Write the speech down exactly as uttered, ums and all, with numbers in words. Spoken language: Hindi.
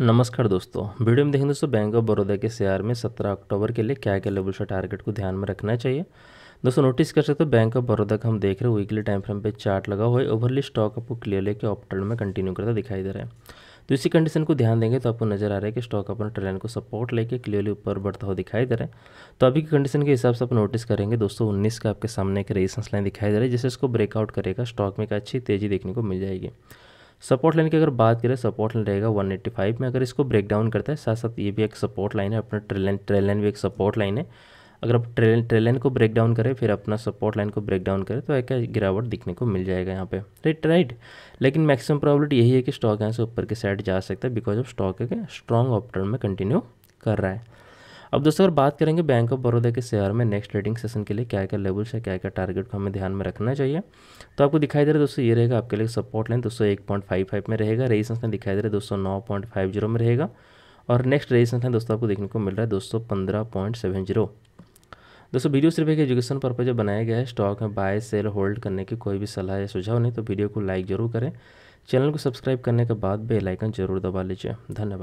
नमस्कार दोस्तों, वीडियो में देखें दोस्तों बैंक ऑफ बड़ौदा के शेयर में सत्रह अक्टूबर के लिए क्या क्या लेवल से टारगेट को ध्यान में रखना चाहिए। दोस्तों नोटिस कर सकते हो बैंक ऑफ बड़ौदा का हम देख रहे हैं वीकली टाइम फ्रेम पे चार्ट लगा हुआ है। ओवरली स्टॉक आपको क्लियरली के अप ट्रेंड में कंटिन्यू करता दिखाई दे रहा है। तो इसी कंडीशन को ध्यान देंगे तो आपको नजर आ रहा है कि स्टॉक अपने ट्रेंड को सपोर्ट लेके क्लियरली ऊपर बढ़ता हुआ दिखाई दे रहा है। तो अभी की कंडीशन के हिसाब से आप नोटिस करेंगे दोस्तों उन्नीस का आपके सामने एक रेजिस्टेंस लाइन दिखाई दे रहा है, जिससे इसको ब्रेकआउट करेगा स्टॉक में एक अच्छी तेजी देखने को मिल जाएगी। सपोर्ट लाइन की अगर बात करें, सपोर्ट लाइन रहेगा एक सौ पचासी में। अगर इसको ब्रेक डाउन करता है, साथ साथ ये भी एक सपोर्ट लाइन है, अपना ट्रेल लाइन ट्रेल लाइन भी एक सपोर्ट लाइन है। अगर आप ट्रेल ट्रेल लाइन को ब्रेक डाउन करें फिर अपना सपोर्ट लाइन को ब्रेक डाउन करें तो एक गिरावट दिखने को मिल जाएगा यहाँ पे, राइट राइट लेकिन मैक्सिमम प्रॉब्लम यही है कि स्टॉक यहाँ से ऊपर के साइड जा सकता है, बिकॉज ऑफ स्टॉक एक स्ट्रॉन्ग अपटर्न में कंटिन्यू कर रहा है। अब दोस्तों अगर बात करेंगे बैंक ऑफ बड़ौदा के शेयर में नेक्स्ट ट्रेडिंग सेशन के लिए क्या क्या लेवल्स है, क्या क्या टारगेट को हमें ध्यान में रखना चाहिए, तो आपको दिखाई दे रहा है दोस्तों ये रहेगा आपके लिए सपोर्ट लाइन दोस्तों एक पॉइंट फाइव फाइव में रहेगा। रेजिस्टेंस लाइन दिखाई दे रहा है दोस्तों नौ पॉइंट फाइव जीरो में रहेगा और नेक्स्ट रेजिस्टेंस लाइन दोस्तों आपको देखने को मिल रहा है दोस्तों पंद्रह पॉइंट सेवन जीरो। दोस्तों वीडियो सिर्फ एक एजुकेशन पर्पज बनाया गया है, स्टॉक में बाय सेल होल्ड करने की कोई भी सलाह या सुझाव नहीं। तो वीडियो को लाइक जरूर करें, चैनल को सब्सक्राइब करने के बाद बेल आइकन जरूर दबा लीजिए। धन्यवाद।